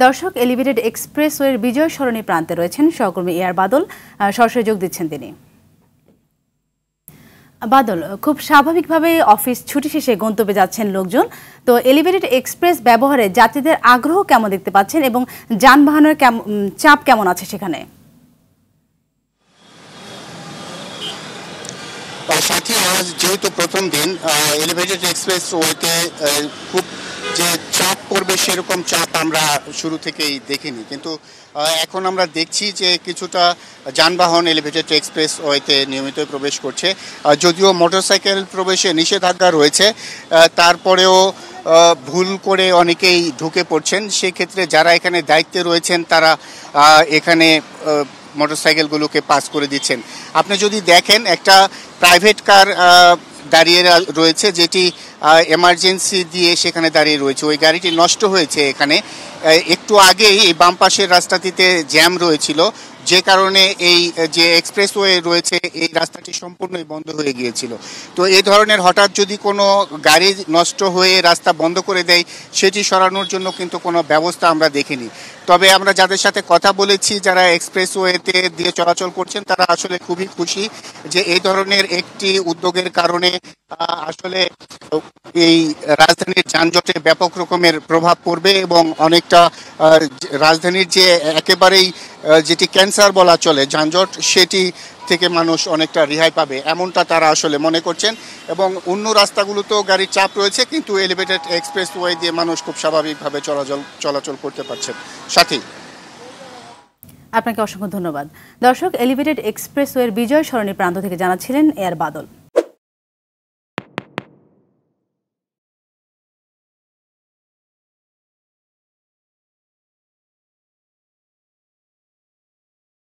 दर्शक elevated expressway विजय सरणीर प्रान्ते रयेछेन सहकर्मी एआर बादल सरासरि जोग दिच्छेन तिनि। बादल, खूब स्वाभाविकभावे अफिस छुटी शेषे गंतव्ये जाच्छेन लोकजन, तो एलिवेटेड एक्सप्रेस व्यवहारे यात्रीदेर आग्रह केमन देखते पाच्छेन एबं यानबाहनेर चाप केमन आछे सेखाने? साथी आज जेहेतु प्रथम दिन एलिवेटेड एक्सप्रेसवेते खूब जे चाप पड़बे सेरकम चाप आमरा शुरू थेकेई देखिनी, किन्तु এখন আমরা দেখছি যে কিছুটা যানবাহন এলিভেটেড এক্সপ্রেসওয়েতে নিয়মিত প্রবেশ করছে। যদিও মোটরসাইকেল প্রবেশে নিষেধাজ্ঞা রয়েছে, তারপরেও ভুল করে অনেকেই ঢুকে পড়ছেন। সেই ক্ষেত্রে যারা এখানে দায়িত্বে রয়েছেন তারা এখানে মোটরসাইকেলগুলোকে পাস করে দিচ্ছেন। আপনি যদি দেখেন একটা প্রাইভেট কার দাঁড়িয়ে রয়েছে যেটি এমার্জেন্সি দিয়ে সেখানে দাঁড়িয়ে রয়েছে, ওই গাড়িটি নষ্ট হয়েছে। এখানে একটু আগেই এই বাম পাশের রাস্তাটিতে জ্যাম রয়েছিল, যে কারণে এই যে এক্সপ্রেসওয়ে রয়েছে এই রাস্তাটি সম্পূর্ণই বন্ধ হয়ে গিয়েছিল। তো এই ধরনের হঠাৎ যদি কোনো গাড়ি নষ্ট হয়ে রাস্তা বন্ধ করে দেয় সেটি সরানোর জন্য কিন্তু কোনো ব্যবস্থা আমরা দেখিনি। তবে আমরা যাদের সাথে কথা বলেছি যারা এক্সপ্রেসওয়েতে দিয়ে চলাচল করছেন তারা আসলে খুবই খুশি যে এই ধরনের একটি উদ্যোগের কারণে আসলে এই রাজধানীর যানজটে ব্যাপক রকমের প্রভাব পড়বে এবং অনেকটা রাজধানীর যে একেবারেই যেটি ক্যান্সার বলা চলে যানজট, সেটি থেকে মানুষ অনেকটা রেহাই পাবে এমনটা তারা আসলে মনে করছেন। এবং অন্য রাস্তাগুলোতেও গাড়ির চাপ রয়েছে, কিন্তু এলিভেটেড এক্সপ্রেসওয়ে দিয়ে মানুষ খুব স্বাভাবিকভাবে চলাচল করতে পারছেন। সাথী, আপনাকে অসংখ্য ধন্যবাদ। দর্শক, এলিভেটেড এক্সপ্রেসওয়ের বিজয় সরণি প্রান্ত থেকে জানাচ্ছিলেন এআর বাদল।